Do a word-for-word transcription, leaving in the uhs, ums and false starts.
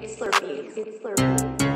It's Slurpee. It's Slurpee.